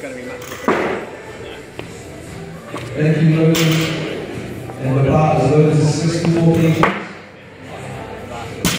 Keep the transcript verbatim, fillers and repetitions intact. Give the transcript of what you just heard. going to be much different. Thank you, Logan. And the part of Logan's assistant for me.